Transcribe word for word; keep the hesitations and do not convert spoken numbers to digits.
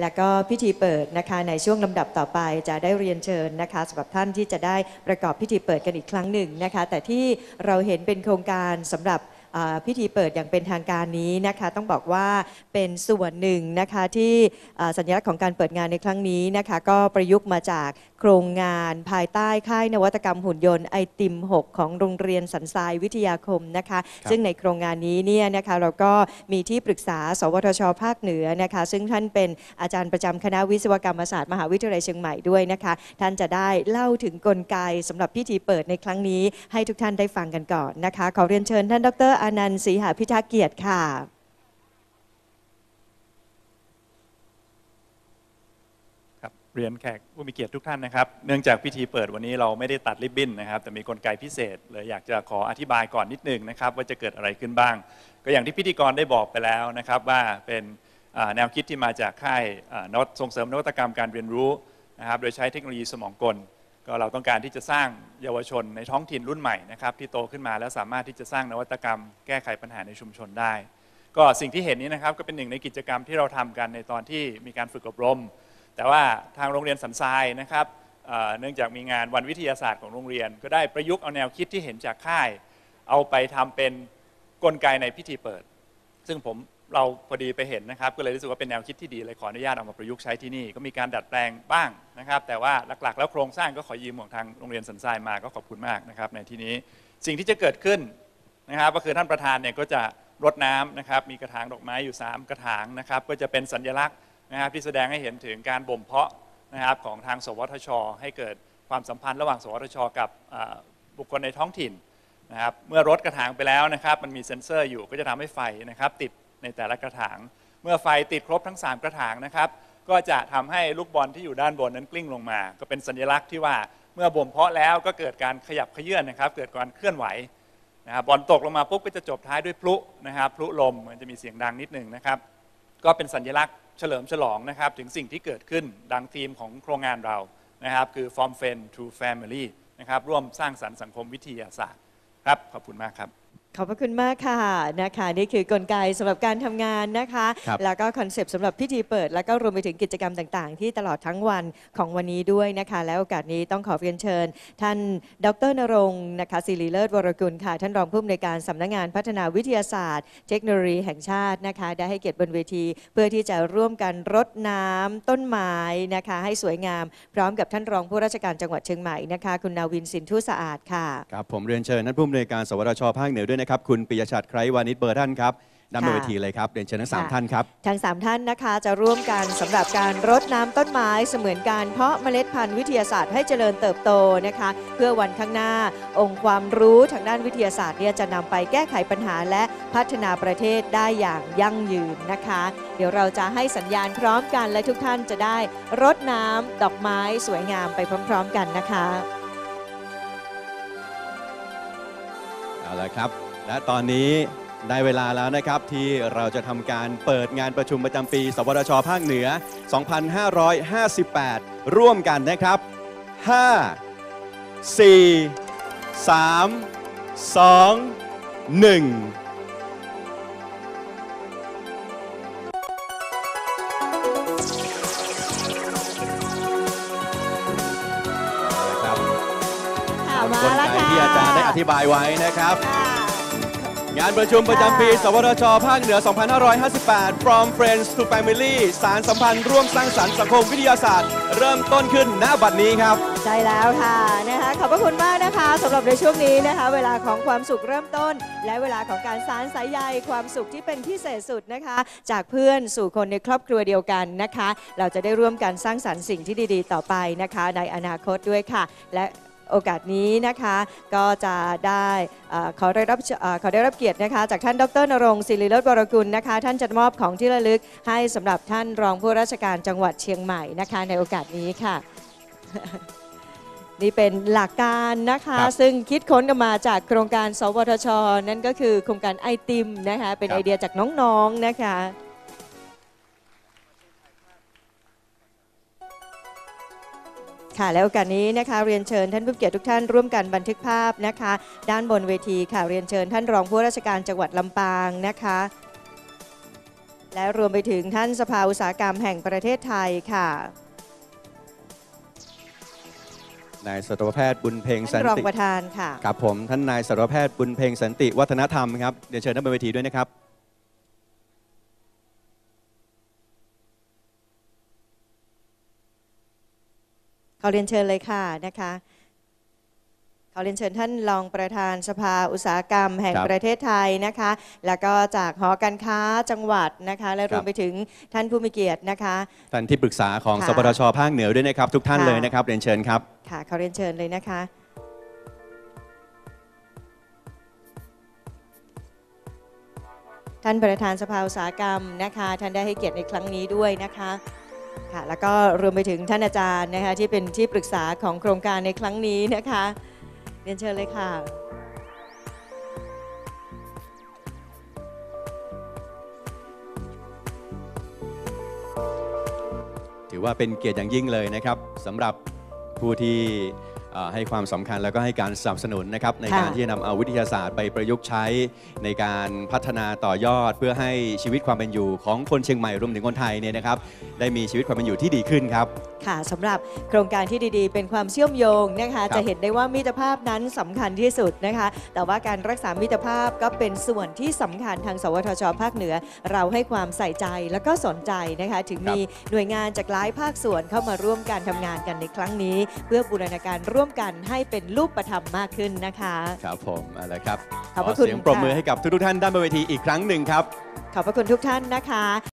และก็พิธีเปิดนะคะในช่วงลำดับต่อไปจะได้เรียนเชิญนะคะสำหรับท่านที่จะได้ประกอบพิธีเปิดกันอีกครั้งหนึ่งนะคะแต่ที่เราเห็นเป็นโครงการสำหรับพิธีเปิดอย่างเป็นทางการนี้นะคะต้องบอกว่าเป็นส่วนหนึ่งนะคะที่สัญลักษณ์ของการเปิดงานในครั้งนี้นะคะก็ประยุกต์มาจากโครงงานภายใต้ค่ายนวัตกรรมหุ่นยนต์ไอติมหกของโรงเรียนสันทรายวิทยาคมนะคะซึ่งในโครงงานนี้เนี่ยนะคะเราก็มีที่ปรึกษาสวทช.ภาคเหนือนะคะซึ่งท่านเป็นอาจารย์ประจำคณะวิศวกรรมศาสตร์มหาวิทยาลัยเชียงใหม่ด้วยนะคะท่านจะได้เล่าถึงกลไกสำหรับพิธีเปิดในครั้งนี้ให้ทุกท่านได้ฟังกันก่อนนะคะขอเรียนเชิญท่านดร.อานันต์ ศรีหพิทักษ์เกียรติค่ะเรียนแขกผู้มีเกียรติทุกท่านนะครับเนื่องจากพิธีเปิดวันนี้เราไม่ได้ตัดริบบิ้นนะครับแต่มีกลไกพิเศษเลยอยากจะขออธิบายก่อนนิดนึงนะครับว่าจะเกิดอะไรขึ้นบ้างก็อย่างที่พิธีกรได้บอกไปแล้วนะครับว่าเป็นแนวคิดที่มาจากค่ายนวัตส่งเสริมนวัตกรรมการเรียนรู้นะครับโดยใช้เทคโนโลยีสมองกลก็เราต้องการที่จะสร้างเยาวชนในท้องถิ่นรุ่นใหม่นะครับที่โตขึ้นมาแล้วสามารถที่จะสร้างนวัตกรรมแก้ไขปัญหาในชุมชนได้ก็สิ่งที่เห็นนี้นะครับก็เป็นหนึ่งในกิจกรรมที่เราทำกันในตอนที่มีการฝึกอบรมแต่ว่าทางโรงเรียนสันทรายนะครับเนื่องจากมีงานวันวิทยาศาสตร์ของโรงเรียนก็ได้ประยุกต์เอาแนวคิดที่เห็นจากค่ายเอาไปทำเป็นกลไกในพิธีเปิดซึ่งผมเราพอดีไปเห็นนะครับก็เลยรู้สึกว่าเป็นแนวคิดที่ดีเลยขออนุญาตเอามาประยุกต์ใช้ที่นี่ก็มีการดัดแปลงบ้างนะครับแต่ว่าหลักๆแล้วโครงสร้างก็ขอยืมของทางโรงเรียนสันทรายมาก็ขอบคุณมากนะครับในที่นี้สิ่งที่จะเกิดขึ้นนะครับก็คือท่านประธานเนี่ยก็จะรดน้ำนะครับมีกระถางดอกไม้อยู่สามกระถางนะครับก็จะเป็นสัญลักษณ์นะครับที่แสดงให้เห็นถึงการบ่มเพาะนะครับของทางสวทช.ให้เกิดความสัมพันธ์ระหว่างสวทช.กับบุคคลในท้องถิ่นนะครับเมื่อรดกระถางไปแล้วนะครับมันมีเซ็นเซอร์อยู่ก็จะทำให้ไฟนะครับติดในแต่ละกระถางเมื่อไฟติดครบทั้งสามกระถางนะครับก็จะทำให้ลูกบอลที่อยู่ด้านบนนั้นกลิ้งลงมาก็เป็นสัญลักษณ์ที่ว่าเมื่อบ่มเพาะแล้วก็เกิดการขยับเขยื่อนนะครับเกิดการเคลื่อนไหวนะครับบอลตกลงมาปุ๊บก็จะจบท้ายด้วยพลุนะครับพลุลมมันจะมีเสียงดังนิดหนึ่งนะครับก็เป็นสัญลักษณ์เฉลิมฉลองนะครับถึงสิ่งที่เกิดขึ้นดังธีมของโครงงานเรานะครับคือ From Friend to Family นะครับร่วมสร้างสรรค์สังคมวิทยาศาสตร์ครับขอบคุณมากครับขอบพระคุณมากค่ะนะคะนี่คือกลไกสำหรับการทำงานนะคะแล้วก็คอนเซปต์สำหรับพิธีเปิดแล้วก็รวมไปถึงกิจกรรมต่างๆที่ตลอดทั้งวันของวันนี้ด้วยนะคะและโอกาสนี้ต้องขอเรียนเชิญท่านดร.ณรงค์นะคะศิริเลิศวรกุลค่ะท่านรองผู้อำนวยการสำนักงานพัฒนาวิทยาศาสตร์เทคโนโลยีแห่งชาตินะคะได้ให้เกียรติบนเวทีเพื่อที่จะร่วมกันรดน้ำต้นไม้นะคะให้สวยงามพร้อมกับท่านรองผู้ราชการจังหวัดเชียงใหม่นะคะคุณนาวินสินธุสะอาดค่ะครับผมเรียนเชิญท่านผู้อำนวยการสวทช.ภาคเหนือด้วยครับคุณปิยชัดไคร้วานิชเบอร์ท่านครับนำโดยทีเลยครับเรียนเชิญทั้งสามท่านครับทั้งสามท่านนะคะจะร่วมกันสำหรับการรดน้ำต้นไม้เสมือนการเพาะเมล็ดพันธุ์วิทยาศาสตร์ให้เจริญเติบโตนะคะเพื่อวันข้างหน้าองค์ความรู้ทางด้านวิทยาศาสตร์เนี่ยจะนำไปแก้ไขปัญหาและพัฒนาประเทศได้อย่างยั่งยืนนะคะเดี๋ยวเราจะให้สัญญาณพร้อมกันและทุกท่านจะได้รดน้ำดอกไม้สวยงามไปพร้อมๆกันนะคะเอาละครับและตอนนี้ได้เวลาแล้วนะครับที่เราจะทำการเปิดงานประชุมประจำปีสวทช.ภาคเหนือ สองพันห้าร้อยห้าสิบแปด ร่วมกันนะครับ ห้า สี่ สาม สอง หนึ่งที่อาจารย์ได้อธิบายไว้นะครับงานประชุมประจำปีสวทช.ภาคเหนือ สองพันห้าร้อยห้าสิบแปด From Friends to Family สารสัมพันธ์ร่วมสร้างสรรค์สังคมวิทยาศาสตร์เริ่มต้นขึ้นณบัดนี้ครับใช่แล้วค่ะนะคะขอบพระคุณมากนะคะสำหรับในช่วงนี้นะคะเวลาของความสุขเริ่มต้นและเวลาของการสานสายใยความสุขที่เป็นพิเศษสุดนะคะจากเพื่อนสู่คนในครอบครัวเดียวกันนะคะเราจะได้ร่วมกันสร้างสรรค์สิ่งที่ดีๆต่อไปนะคะในอนาคตด้วยค่ะและโอกาสนี้นะคะก็จะได้ขอได้รับขอได้รับเกียรตินะคะจากท่านดร.ณรงค์ศิริเลิศวรกุลนะคะท่านจะมอบของที่ระลึกให้สำหรับท่านรองผู้ราชการจังหวัดเชียงใหม่นะคะในโอกาสนี้ค่ะนี่เป็นหลักการนะคะซึ่งคิดค้นกันมาจากโครงการสวทช.นั่นก็คือโครงการไอติมนะคะเป็นไอเดียจากน้องๆนะคะค่ะและโอกาสนี้นะคะเรียนเชิญท่านผู้เกียรติทุกท่านร่วมกันบันทึกภาพนะคะด้านบนเวทีค่ะเรียนเชิญท่านรองผู้ราชการจังหวัดลำปางนะคะ และรวมไปถึงท่านสภาอุตสาหกรรมแห่งประเทศไทยค่ะนายสัตวแพทย์บุญเพ็งสันติรองประธานค่ะครับผมท่านนายสัตวแพทย์บุญเพ็งสันติวัฒนธรรมครับเดี๋ยวเชิญท่านบนเวทีด้วยนะครับขอเรียนเชิญเลยค่ะนะคะขอเรียนเชิญท่านรองประธานสภาอุตสาหกรรมแห่งประเทศไทยนะคะแล้วก็จากหอการค้าจังหวัดนะคะและรวมไปถึงท่านผู้มีเกียรตินะคะท่านที่ปรึกษาของสปทช.ภาคเหนือด้วยนะครับทุกท่านเลยนะครับเรียนเชิญครับค่ะขอเรียนเชิญเลยนะคะท่านประธานสภาอุตสาหกรรมนะคะท่านได้ให้เกียรติในครั้งนี้ด้วยนะคะค่ะแล้วก็รวมไปถึงท่านอาจารย์นะคะที่เป็นที่ปรึกษาของโครงการในครั้งนี้นะคะเรียนเชิญเลยค่ะถือว่าเป็นเกียรติอย่างยิ่งเลยนะครับสำหรับผู้ที่ให้ความสำคัญแล้วก็ให้การสนับสนุนนะครับในการที่จะนำเอาวิทยาศาสตร์ไปประยุกต์ใช้ในการพัฒนาต่อยอดเพื่อให้ชีวิตความเป็นอยู่ของคนเชียงใหม่รวมถึงคนไทยเนี่ยนะครับได้มีชีวิตความเป็นอยู่ที่ดีขึ้นครับค่ะสำหรับโครงการที่ดีๆเป็นความเชื่อมโยงนะคะจะเห็นได้ว่ามิตรภาพนั้นสำคัญที่สุดนะคะแต่ว่าการรักษามิตรภาพก็เป็นส่วนที่สำคัญทางสวทช.ภาคเหนือเราให้ความใส่ใจและก็สนใจนะคะถึงมีหน่วยงานจากหลายภาคส่วนเข้ามาร่วมการทำงานกันในครั้งนี้เพื่อบูรณาการร่วมกันให้เป็นรูปธรรมมากขึ้นนะคะครับผมอะไรครับขอเสียงปรบมือให้กับทุกท่านด้านบนเวทีอีกครั้งหนึ่งครับขอบพระคุณทุกท่านนะคะ